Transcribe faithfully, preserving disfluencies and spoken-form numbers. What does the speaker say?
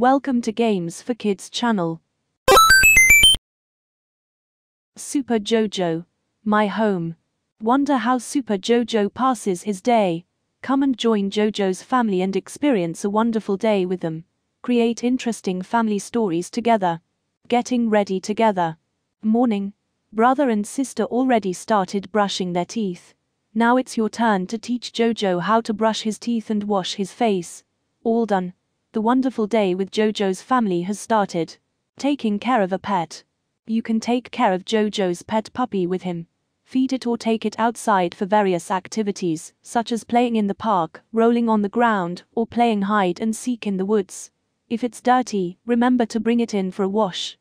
Welcome to Games for Kids channel. Super Jojo, my home. Wonder how Super Jojo passes his day? Come and join Jojo's family and experience a wonderful day with them. Create interesting family stories together. Getting ready together. Morning. Brother and sister already started brushing their teeth. Now it's your turn to teach Jojo how to brush his teeth and wash his face. All done. The wonderful day with Jojo's family has started. Taking care of a pet. You can take care of Jojo's pet puppy with him. Feed it or take it outside for various activities, such as playing in the park, rolling on the ground, or playing hide and seek in the woods. If it's dirty, remember to bring it in for a wash.